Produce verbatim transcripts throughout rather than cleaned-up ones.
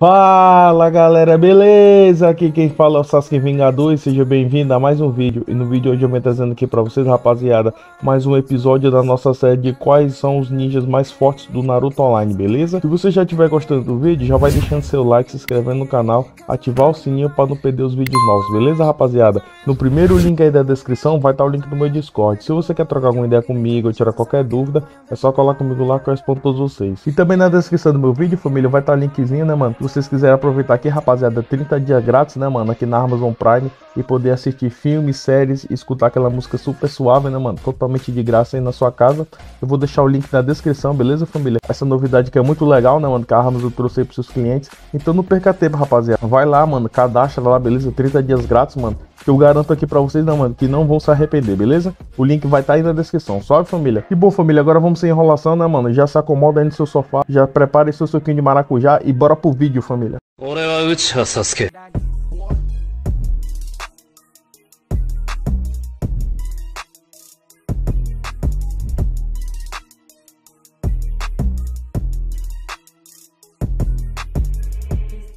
Fala galera, beleza? Aqui quem fala é o Sasuke Vingador e seja bem-vindo a mais um vídeo. E no vídeo hoje eu venho trazendo aqui pra vocês, rapaziada, mais um episódio da nossa série de quais são os ninjas mais fortes do Naruto Online, beleza? Se você já estiver gostando do vídeo, já vai deixando seu like, se inscrevendo no canal, ativar o sininho pra não perder os vídeos novos, beleza, rapaziada? No primeiro link aí da descrição vai estar o link do meu Discord. Se você quer trocar alguma ideia comigo ou tirar qualquer dúvida, é só colar comigo lá que eu respondo todos vocês. E também na descrição do meu vídeo, família, vai estar o linkzinho, né, mano? Se vocês quiserem aproveitar aqui, rapaziada, trinta dias grátis, né, mano, aqui na Amazon Prime, e poder assistir filmes, séries e escutar aquela música super suave, né, mano, totalmente de graça aí na sua casa. Eu vou deixar o link na descrição, beleza, família? Essa novidade que é muito legal, né, mano, que a Amazon trouxe aí pros seus clientes. Então não perca tempo, rapaziada, vai lá, mano, cadastra lá, beleza, trinta dias grátis, mano, que eu garanto aqui pra vocês, né, mano, que não vão se arrepender, beleza? O link vai estar aí na descrição, salve, família. E bom, família, agora vamos sem enrolação, né, mano, já se acomoda aí no seu sofá, já prepare seu suquinho de maracujá e bora pro vídeo, família.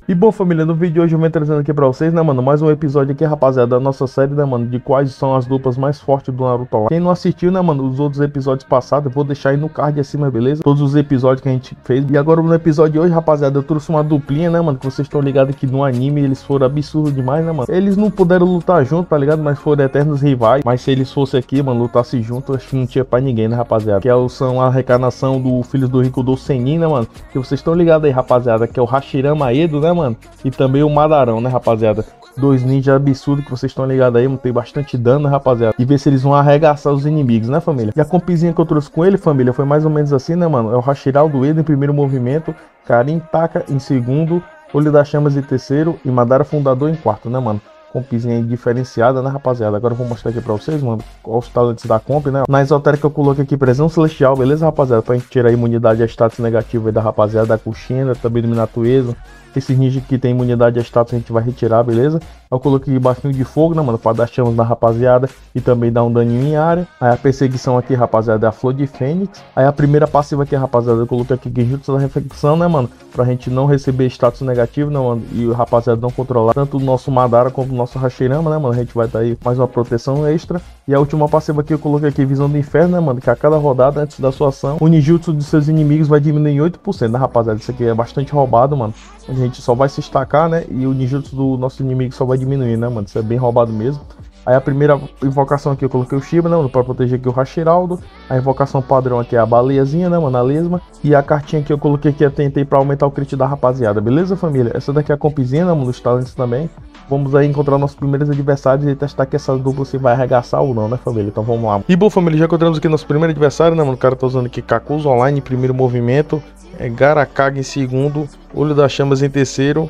E bom, família, no vídeo de hoje eu venho trazendo aqui pra vocês, né, mano, mais um episódio aqui, rapaziada, da nossa série, né, mano, de quais são as duplas mais fortes do Naruto Online. Quem não assistiu, né, mano, os outros episódios passados, eu vou deixar aí no card acima, beleza? Todos os episódios que a gente fez. E agora no episódio de hoje, rapaziada, eu trouxe uma duplinha, né, mano, que vocês estão ligados que no anime eles foram absurdos demais, né, mano? Eles não puderam lutar junto, tá ligado? Mas foram eternos rivais. Mas se eles fossem aqui, mano, lutassem junto, acho que não tinha pra ninguém, né, rapaziada? Que são a recarnação do filho do Rikudo Senin, né, mano? Que vocês estão ligados aí, rapaziada, que é o Hashirama Edo, né, mano? Mano, e também o Madarão, né, rapaziada? Dois ninjas absurdos que vocês estão ligados aí, mano, tem bastante dano, né, rapaziada? E ver se eles vão arregaçar os inimigos, né, família? E a compizinha que eu trouxe com ele, família, foi mais ou menos assim, né, mano? É o Racheira Maedo em primeiro movimento, Karin Taka em segundo, Olho das Chamas em terceiro e Madara Fundador em quarto, né, mano? Compizinha aí diferenciada, né, rapaziada? Agora eu vou mostrar aqui pra vocês, mano, qual os talentos da comp, né? Na esotérica eu coloquei aqui Pressão Celestial, beleza, rapaziada? Pra gente tirar a imunidade a status negativa aí da rapaziada, da Kushina, também do Minato Ezo. Esses ninjas que tem imunidade a status a gente vai retirar, beleza? Eu coloquei baixinho de fogo, né, mano, pra dar chamas na rapaziada e também dar um daninho em área. Aí a perseguição aqui, rapaziada, é a Flor de Fênix. Aí a primeira passiva aqui, rapaziada, eu coloquei aqui Genjutsu da Reflexão, né, mano, pra gente não receber status negativo, né, mano, e o rapaziada não controlar tanto o nosso Madara como o nosso Hashirama, né, mano, a gente vai dar aí mais uma proteção extra. E a última passiva aqui eu coloquei aqui Visão do Inferno, né, mano, que a cada rodada antes da sua ação, o ninjutsu dos seus inimigos vai diminuir em oito por cento, né, rapaziada? Isso aqui é bastante roubado, mano. A gente só vai se destacar, né? E o ninjutsu do nosso inimigo só vai diminuir, né, mano? Isso é bem roubado mesmo. Aí a primeira invocação aqui eu coloquei o Shiba, né, mano, pra proteger aqui o Chiraldo. A invocação padrão aqui é a Baleazinha, né, mano, a lesma. E a cartinha que eu coloquei aqui eu tentei pra aumentar o crit da rapaziada, beleza, família? Essa daqui é a compizinha, né, mano, dos talentos também. Vamos aí encontrar nossos primeiros adversários e testar que essa dupla se vai arregaçar ou não, né, família? Então vamos lá. E bom, família, já encontramos aqui nosso primeiro adversário, né, mano? O cara tá usando aqui Kakuzu Online em primeiro movimento, é Garakaga em segundo, Olho das Chamas em terceiro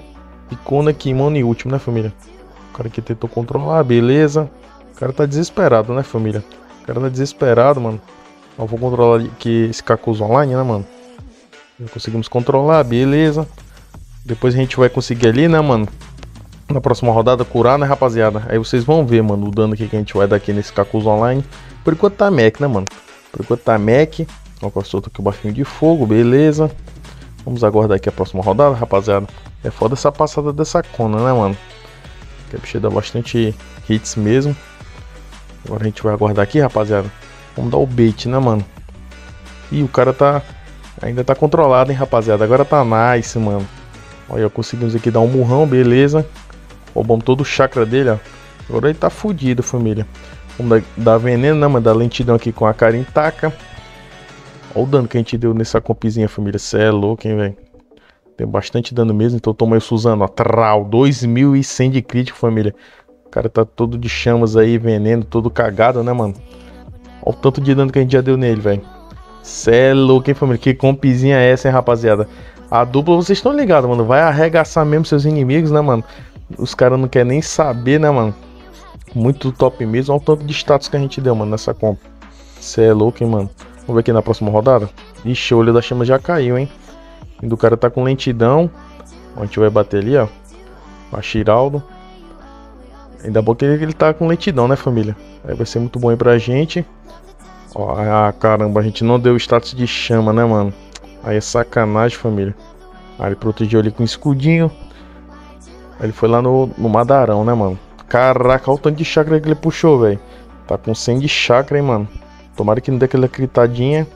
e Konakimono em último, né, família? O cara que tentou controlar, beleza. O cara tá desesperado, né, família? O cara tá desesperado, mano. Eu vou controlar aqui esse Kakuzu Online, né, mano? Já conseguimos controlar, beleza. Depois a gente vai conseguir ali, né, mano, na próxima rodada curar, né, rapaziada? Aí vocês vão ver, mano, o dano que a gente vai dar aqui nesse Kakuzu Online. Por enquanto tá Mac, né, mano? Por enquanto tá Mac. Ó, eu solto aqui o baixinho de fogo, beleza. Vamos aguardar aqui a próxima rodada, rapaziada. É foda essa passada dessa Kona, né, mano? Que a bicha dá bastante hits mesmo. Agora a gente vai aguardar aqui, rapaziada. Vamos dar o bait, né, mano? Ih, o cara tá... ainda tá controlado, hein, rapaziada? Agora tá nice, mano. Olha, conseguimos aqui dar um murrão, beleza. Roubamos todo o chakra dele, ó. Agora ele tá fudido, família. Vamos dar veneno, né, mano? Dar lentidão aqui com a Karin Taka. Olha o dano que a gente deu nessa compizinha, família. Cê é louco, hein, velho? Tem bastante dano mesmo, então toma aí o Suzano, ó. Trau, dois mil e cem de crítico, família. O cara tá todo de chamas aí, veneno, todo cagado, né, mano? Olha o tanto de dano que a gente já deu nele, velho. Cê é louco, hein, família? Que compizinha é essa, hein, rapaziada? A dupla, vocês estão ligados, mano. Vai arregaçar mesmo seus inimigos, né, mano? Os caras não querem nem saber, né, mano? Muito top mesmo. Olha o tanto de status que a gente deu, mano, nessa compra. Cê é louco, hein, mano? Vamos ver aqui na próxima rodada. Ixi, o Olho da Chama já caiu, hein? O cara tá com lentidão. A gente vai bater ali, ó. A Chiraldo. Ainda bom que ele tá com lentidão, né, família? Aí vai ser muito bom aí pra gente. Ó, ah, caramba, a gente não deu status de chama, né, mano? Aí é sacanagem, família. Aí ele protegeu ele com um escudinho. Aí ele foi lá no, no Madarão, né, mano? Caraca, olha o tanto de chakra que ele puxou, velho. Tá com cem de chakra, hein, mano. Tomara que não dê aquela gritadinha.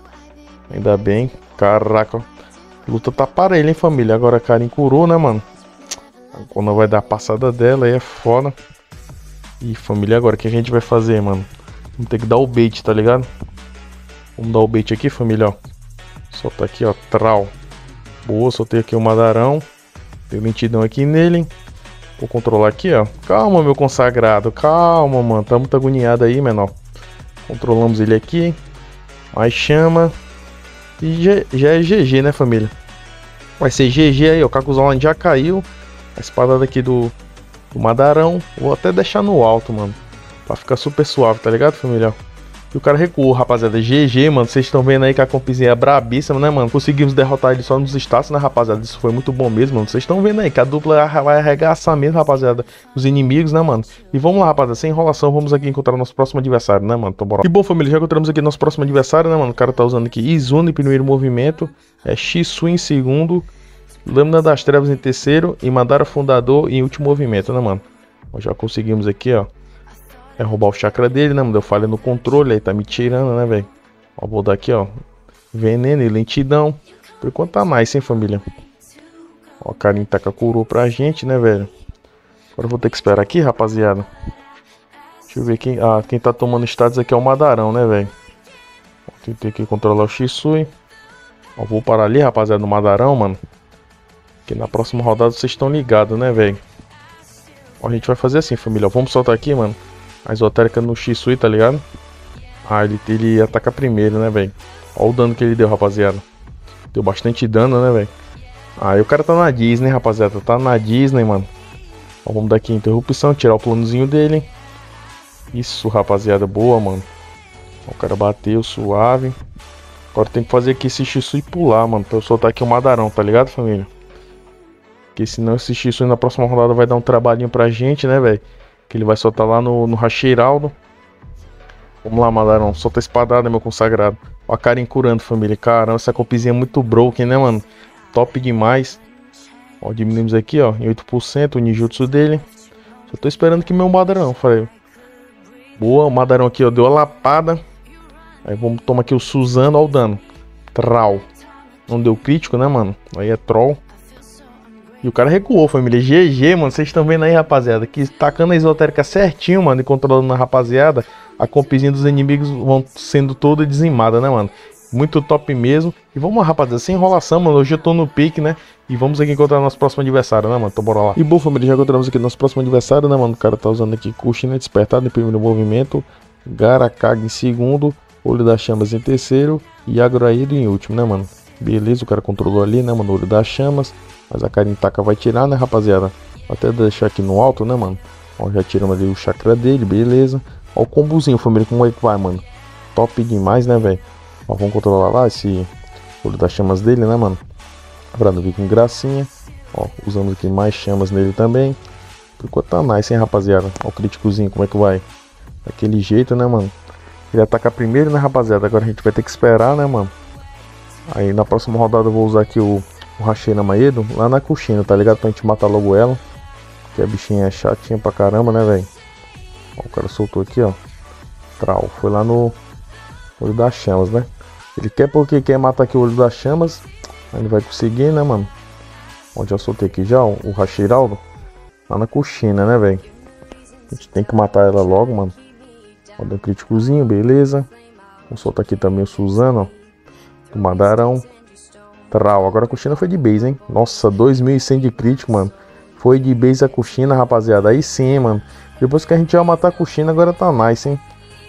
Ainda bem. Caraca. Luta tá parelha, hein, família. Agora a Karin curou, né, mano? Quando vai dar a passada dela, aí é foda. E família, agora o que a gente vai fazer, mano? Vamos ter que dar o bait, tá ligado? Vamos dar o bait aqui, família, ó. Solta aqui, ó. Trau. Boa, soltei aqui o Madarão. Deu mentidão aqui nele, hein? Vou controlar aqui, ó. Calma, meu consagrado. Calma, mano. Tá muito agoniado aí, menor. Controlamos ele aqui. Mais chama. E já, já é G G, né, família? Vai ser G G aí, ó. O Kakuzu Online já caiu. A espada daqui do, do Madarão. Vou até deixar no alto, mano. Pra ficar super suave, tá ligado, família? E o cara recuou, rapaziada. G G, mano. Vocês estão vendo aí que a compizinha é brabíssima, né, mano? Conseguimos derrotar ele só nos status, né, rapaziada? Isso foi muito bom mesmo, mano. Vocês estão vendo aí que a dupla vai arregaçar mesmo, rapaziada. Os inimigos, né, mano? E vamos lá, rapaziada. Sem enrolação, vamos aqui encontrar o nosso próximo adversário, né, mano? Então, bora. E bom, família, já encontramos aqui nosso próximo adversário, né, mano? O cara tá usando aqui Izuna em primeiro movimento. É Shisui em segundo. Lâmina das Trevas em terceiro. E Madara Fundador em último movimento, né, mano? Ó, já conseguimos aqui, ó. É roubar o chakra dele, né, mano? Deu falha no controle, aí tá me tirando, né, velho? Ó, vou dar aqui, ó. Veneno e lentidão. Por enquanto tá nice, hein, família? Ó, Karin Taka curou pra gente, né, velho? Agora eu vou ter que esperar aqui, rapaziada. Deixa eu ver quem... Ah, quem tá tomando status aqui é o Madarão, né, velho? Tentei aqui controlar o Shisui. Ó, vou parar ali, rapaziada, no Madarão, mano. Que na próxima rodada vocês estão ligados, né, velho? Ó, a gente vai fazer assim, família. Ó, vamos soltar aqui, mano. A esotérica no Shisui, tá ligado? Ah, ele, ele ataca primeiro, né, velho? Olha o dano que ele deu, rapaziada. Deu bastante dano, né, velho? Ah, e o cara tá na Disney, rapaziada. Tá na Disney, mano. Ó, vamos dar aqui a interrupção, tirar o planozinho dele. Isso, rapaziada. Boa, mano. Ó, o cara bateu, suave. Agora tem que fazer aqui esse Shisui pular, mano. Pra eu soltar aqui o Madarão, tá ligado, família? Porque senão esse Shisui na próxima rodada vai dar um trabalhinho pra gente, né, velho? Que ele vai soltar lá no, no Chiraldo. Vamos lá, Madarão. Solta a espadada, meu consagrado. Ó a Karin curando, família. Caramba, essa compizinha é muito broken, né, mano? Top demais. Ó, diminuímos aqui, ó. Em oito por cento o ninjutsu dele. Só tô esperando que meu Madarão, falei. Boa, o Madarão aqui, ó. Deu a lapada. Aí vamos tomar aqui o Suzano. Ó o dano. Trau. Não deu crítico, né, mano? Aí é troll. E o cara recuou, família. G G, mano. Vocês estão vendo aí, rapaziada. Que tacando a esotérica certinho, mano. E controlando a rapaziada. A compizinha dos inimigos vão sendo toda dizimada, né, mano? Muito top mesmo. E vamos lá, rapaziada. Sem enrolação, mano. Hoje eu tô no pique, né? E vamos aqui encontrar nosso próximo adversário, né, mano? Então bora lá. E bom, família. Já encontramos aqui nosso próximo adversário, né, mano? O cara tá usando aqui Kushina Despertada em primeiro movimento. Garakaga em segundo. Olho das Chamas em terceiro. E Agraído em último, né, mano? Beleza, o cara controlou ali, né, mano? Olho das Chamas. Mas a Karin Taka vai tirar, né, rapaziada? Vou até deixar aqui no alto, né, mano? Ó, já tiramos ali o chakra dele, beleza. Ó o combozinho, família, como é que vai, mano? Top demais, né, velho? Ó, vamos controlar lá esse olho das chamas dele, né, mano? Pra não vir com gracinha. Ó, usamos aqui mais chamas nele também. Por enquanto tá nice, hein, rapaziada? Ó o críticozinho, como é que vai? Daquele jeito, né, mano? Ele ataca primeiro, né, rapaziada? Agora a gente vai ter que esperar, né, mano? Aí na próxima rodada eu vou usar aqui o... o Racheira Maedo lá na Kushina, tá ligado? Pra gente matar logo ela. Que a bichinha é chatinha pra caramba, né, velho? O cara soltou aqui, ó. Trau. Foi lá no olho das chamas, né? Ele quer porque quer matar aqui o olho das chamas. Aí ele vai conseguir, né, mano? Ó, já soltei aqui já o Hashirama lá na Kushina, né, velho? A gente tem que matar ela logo, mano. Ó, deu um críticozinho, beleza. Vou soltar aqui também o Suzano, ó. Do Madarão. Trau, agora a Kushina foi de base, hein? Nossa, dois mil e cem de crítico, mano. Foi de base a Kushina, rapaziada. Aí sim, mano. Depois que a gente já matar a Kushina, agora tá nice, hein?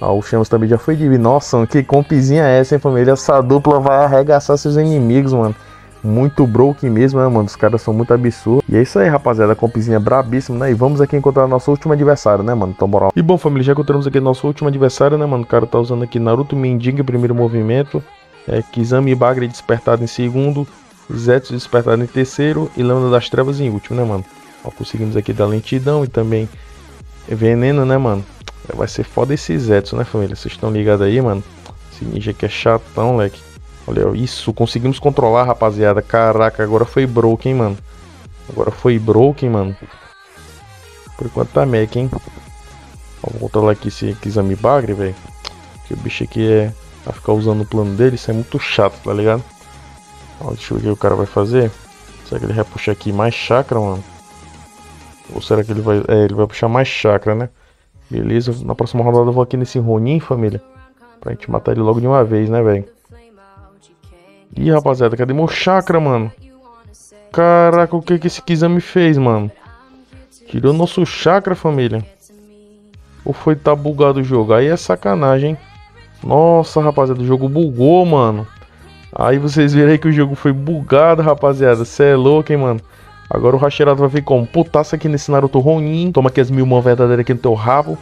Ó, o Chamas também já foi de base. Nossa, mano, que compizinha é essa, hein, família? Essa dupla vai arregaçar seus inimigos, mano. Muito broken mesmo, né, mano? Os caras são muito absurdos. E é isso aí, rapaziada. A compizinha brabíssima, né? E vamos aqui encontrar nosso último adversário, né, mano? Então, bora lá. E bom, família, já encontramos aqui nosso último adversário, né, mano? O cara tá usando aqui Naruto Mendinga, primeiro movimento. É, Kisame Bagre Despertado em segundo, Zetsu Despertado em terceiro e Lâmina das Trevas em último, né, mano? Ó, conseguimos aqui dar lentidão e também veneno, né, mano? Vai ser foda esse Zetsu, né, família? Vocês estão ligados aí, mano? Esse ninja aqui é chatão, leque. Olha, isso, conseguimos controlar, rapaziada. Caraca, agora foi broken, mano. Agora foi broken, mano. Por enquanto tá mec, hein. Ó, vou controlar aqui esse Kisame Bagre, velho. Que o bicho aqui é... Pra ficar usando o plano dele, isso é muito chato, tá ligado? Ó, deixa eu ver o que o cara vai fazer. Será que ele vai puxar aqui mais chakra, mano? Ou será que ele vai... É, ele vai puxar mais chakra, né? Beleza, na próxima rodada eu vou aqui nesse Ronin, família. Pra gente matar ele logo de uma vez, né, velho? Ih, rapaziada, cadê meu chakra, mano? Caraca, o que que esse Kisame fez, mano? Tirou nosso chakra, família. Ou foi tá bugado o jogo? Aí é sacanagem, hein? Nossa, rapaziada, o jogo bugou, mano. Aí vocês viram aí que o jogo foi bugado, rapaziada. Cê é louco, hein, mano? Agora o Racheira vai ficar um putaço aqui nesse Naruto Ronin. Toma aqui as mil mãos verdadeiras aqui no teu rabo.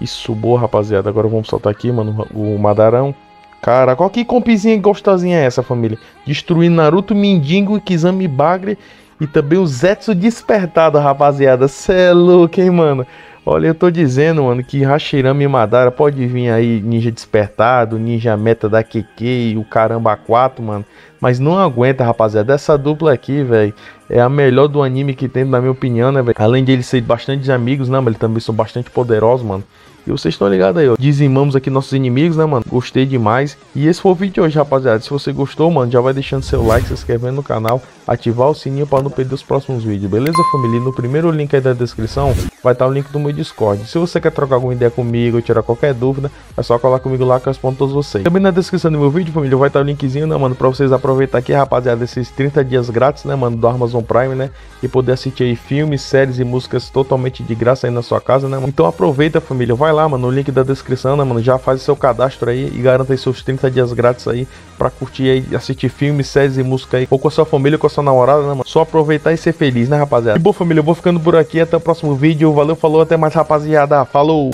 Isso, boa, rapaziada. Agora vamos soltar aqui, mano, o Madarão. Cara, qual que compizinha gostosinha é essa, família? Destruir Naruto Mendinga e Kisame Bagre. E também o Zetsu Despertado, rapaziada. Cê é louco, hein, mano? Olha, eu tô dizendo, mano, que Hashirama e Madara pode vir aí Ninja Despertado, Ninja Meta da Q Q e o caramba quatro, mano. Mas não aguenta, rapaziada. Essa dupla aqui, velho, é a melhor do anime que tem, na minha opinião, né, velho? Além de eles serem bastante amigos, né, mas eles também são bastante poderosos, mano. E vocês estão ligados aí, ó. Dizimamos aqui nossos inimigos, né, mano? Gostei demais. E esse foi o vídeo de hoje, rapaziada. Se você gostou, mano, já vai deixando seu like, se inscrevendo no canal, ativar o sininho para não perder os próximos vídeos, beleza, família? E no primeiro link aí da descrição vai estar o link do meu Discord. Se você quer trocar alguma ideia comigo, tirar qualquer dúvida, é só colar comigo lá que eu respondo todos vocês. Também na descrição do meu vídeo, família, vai estar o linkzinho, né, mano? Pra vocês aproveitar aqui, rapaziada, esses trinta dias grátis, né, mano, do Amazon Prime, né? E poder assistir aí filmes, séries e músicas totalmente de graça aí na sua casa, né, mano? Então aproveita, família, vai lá. Lá, mano, no link da descrição, né, mano, já faz o seu cadastro aí e garanta aí seus trinta dias grátis aí pra curtir aí, assistir filmes, séries e música aí, ou com a sua família, ou com a sua namorada, né, mano, só aproveitar e ser feliz, né, rapaziada. E bom, família, eu vou ficando por aqui, até o próximo vídeo, valeu, falou, até mais, rapaziada, falou!